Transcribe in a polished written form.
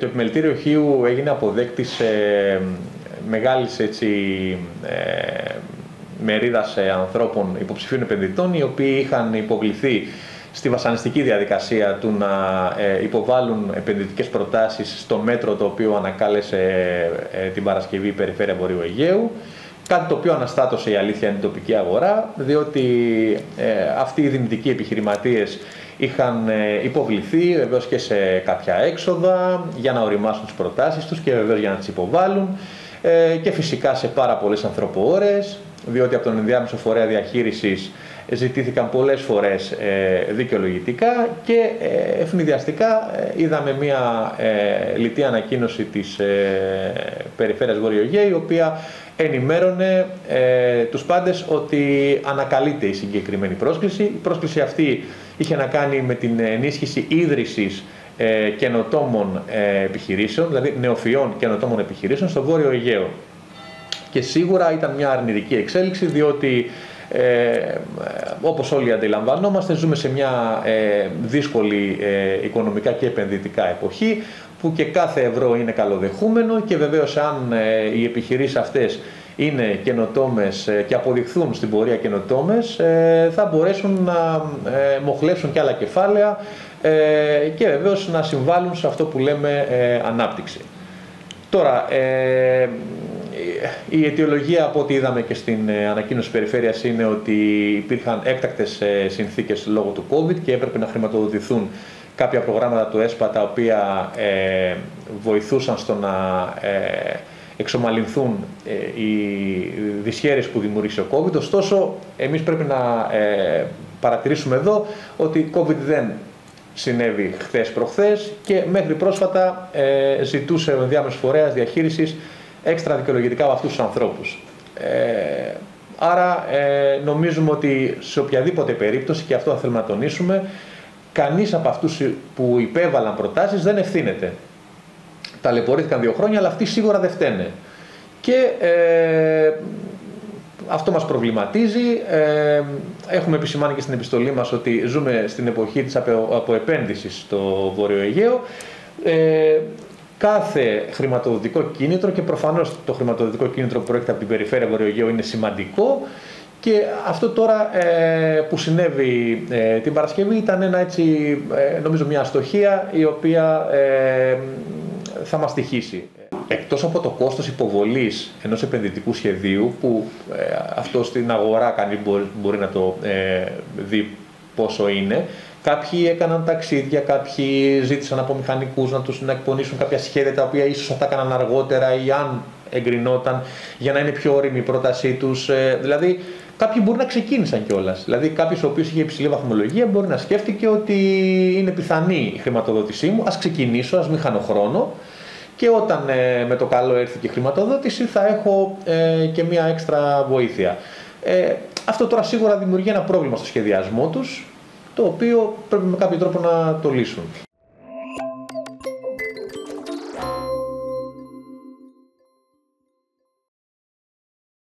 Το Επιμελητήριο Χίου έγινε αποδέκτης μεγάλης μερίδας ανθρώπων, υποψηφίων επενδυτών, οι οποίοι είχαν υποβληθεί στη βασανιστική διαδικασία του να υποβάλουν επενδυτικές προτάσεις στο μέτρο το οποίο ανακάλεσε την Παρασκευή η Περιφέρεια Βορείου Αιγαίου. Κάτι το οποίο αναστάτωσε, η αλήθεια είναι, η τοπική αγορά, διότι αυτοί οι δυνητικοί επιχειρηματίες είχαν υποβληθεί βεβαίως και σε κάποια έξοδα για να οριμάσουν τις προτάσεις τους και βεβαίως για να τις υποβάλουν και φυσικά σε πάρα πολλές ανθρωποώρες, διότι από τον Ενδιάμεσο Φορέα Διαχείρισης ζητήθηκαν πολλές φορές δικαιολογητικά και ευνηδιαστικά είδαμε μια λιτή ανακοίνωση της Περιφέρειας Βορείου Αιγαίου, η οποία ενημέρωνε τους πάντες ότι ανακαλείται η συγκεκριμένη πρόσκληση. Η πρόσκληση αυτή είχε να κάνει με την ενίσχυση ίδρυσης καινοτόμων επιχειρήσεων, δηλαδή νεοφυών καινοτόμων επιχειρήσεων στο Βόρειο Αιγαίο. Και σίγουρα ήταν μια αρνητική εξέλιξη, διότι όπως όλοι αντιλαμβανόμαστε, ζούμε σε μια δύσκολη οικονομικά και επενδυτικά εποχή, που και κάθε ευρώ είναι καλοδεχούμενο και βεβαίως αν οι επιχειρήσεις αυτές είναι καινοτόμες και αποδειχθούν στην πορεία καινοτόμες, θα μπορέσουν να μοχλεύσουν και άλλα κεφάλαια και βεβαίως να συμβάλλουν σε αυτό που λέμε ανάπτυξη. Τώρα, η αιτιολογία, από ό,τι είδαμε και στην ανακοίνωση της Περιφέρειας, είναι ότι υπήρχαν έκτακτες συνθήκες λόγω του COVID και έπρεπε να χρηματοδοτηθούν κάποια προγράμματα του ΕΣΠΑ, τα οποία βοηθούσαν στο να εξομαλυνθούν οι δυσχέρειες που δημιούργησε ο COVID. Ωστόσο, εμείς πρέπει να παρατηρήσουμε εδώ ότι COVID δεν συνέβη χθες-προχθές και μέχρι πρόσφατα ζητούσε ο Ενδιάμεσος Φορέας Διαχείρισης έξτρα δικαιολογητικά από αυτούς τους ανθρώπους. Άρα νομίζουμε ότι σε οποιαδήποτε περίπτωση, και αυτό θα θέλουμε να τονίσουμε, κανείς από αυτούς που υπέβαλαν προτάσεις δεν ευθύνεται. Ταλαιπωρήθηκαν 2 χρόνια, αλλά αυτοί σίγουρα δεν φταίνε. Και αυτό μας προβληματίζει. Έχουμε επισημάνει και στην επιστολή μας ότι ζούμε στην εποχή της αποεπένδυσης στο Βόρειο Αιγαίο. Κάθε χρηματοδοτικό κίνητρο, και προφανώς το χρηματοδοτικό κίνητρο που προέρχεται από την Περιφέρεια Βορείου Αιγαίου είναι σημαντικό, και αυτό τώρα που συνέβη την Παρασκευή ήταν νομίζω μια αστοχία η οποία θα μας τυχήσει. Εκτός από το κόστος υποβολής ενός επενδυτικού σχεδίου, που αυτό στην αγορά κανείς μπορεί να το δει πόσο είναι, κάποιοι έκαναν ταξίδια, κάποιοι ζήτησαν από μηχανικούς να εκπονήσουν κάποια σχέδια τα οποία ίσως θα τα έκαναν αργότερα ή αν εγκρινόταν, για να είναι πιο όριμη η πρότασή τους. Δηλαδή, κάποιοι μπορεί να ξεκίνησαν κιόλας. Δηλαδή, κάποιος ο οποίος είχε υψηλή βαθμολογία μπορεί να σκέφτηκε ότι είναι πιθανή η χρηματοδότησή μου, ας ξεκινήσω, ας μην χάνω χρόνο. Και όταν με το καλό έρθει και η χρηματοδότηση, θα έχω και μία έξτρα βοήθεια. Αυτό τώρα σίγουρα δημιουργεί ένα πρόβλημα στο σχεδιασμό τους, το οποίο πρέπει με κάποιο τρόπο να το λύσουν.